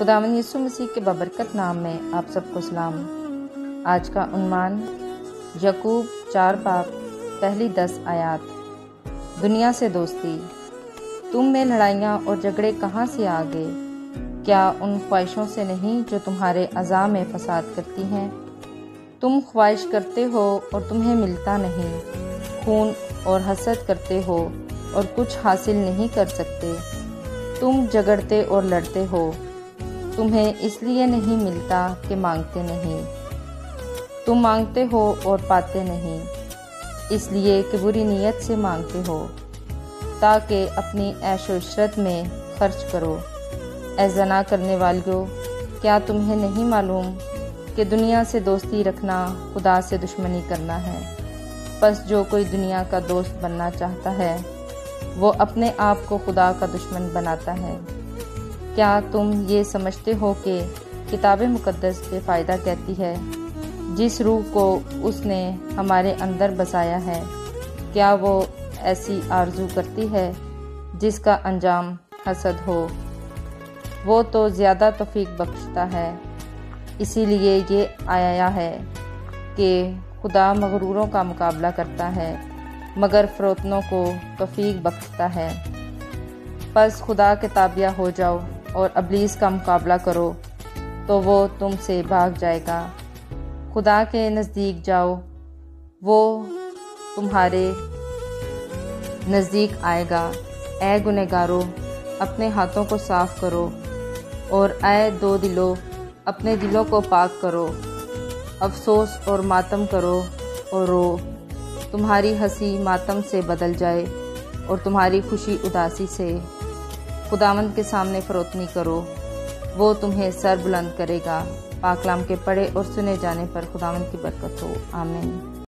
खुदावन यीशु मसीह के बबरकत नाम में आप सबको सलाम। आज का उन्मान यकूब 4:1-10 दुनिया से दोस्ती। तुम में लड़ाइयाँ और झगड़े कहाँ से आ गए? क्या उन ख्वाहिशों से नहीं जो तुम्हारे अज़ा में फसाद करती हैं? तुम ख्वाहिश करते हो और तुम्हें मिलता नहीं, खून और हसद करते हो और कुछ हासिल नहीं कर सकते। तुम झगड़ते और लड़ते हो, तुम्हें इसलिए नहीं मिलता कि मांगते नहीं। तुम मांगते हो और पाते नहीं, इसलिए कि बुरी नीयत से मांगते हो, ताकि अपनी ऐशो इशरत में खर्च करो। ऐ ज़ना करने वालों, क्या तुम्हें नहीं मालूम कि दुनिया से दोस्ती रखना खुदा से दुश्मनी करना है? बस जो कोई दुनिया का दोस्त बनना चाहता है वो अपने आप को खुदा का दुश्मन बनाता है। क्या तुम ये समझते हो कि किताब मुकद्दस बेफ़ायदा कहती है, जिस रूह को उसने हमारे अंदर बसाया है क्या वो ऐसी आरज़ू करती है जिसका अंजाम हसद हो? वो तो ज़्यादा तौफीक बख्शता है। इसीलिए ये आया है कि खुदा मगरूरों का मुकाबला करता है मगर फ़रोतनों को तौफीक बख्शता है। बस खुदा के ताबिया हो जाओ और इब्लीस का मुकाबला करो तो वो तुमसे भाग जाएगा। खुदा के नज़दीक जाओ, वो तुम्हारे नज़दीक आएगा। ऐ गुनहगारों, अपने हाथों को साफ़ करो और ऐ दो दिलों, अपने दिलों को पाक करो। अफसोस और मातम करो और रो, तुम्हारी हंसी मातम से बदल जाए और तुम्हारी खुशी उदासी से। खुदावंद के सामने फरोतनी करो, वो तुम्हें सर बुलंद करेगा। पाक कलाम के पढ़े और सुने जाने पर खुदावंद की बरकत हो। आमीन।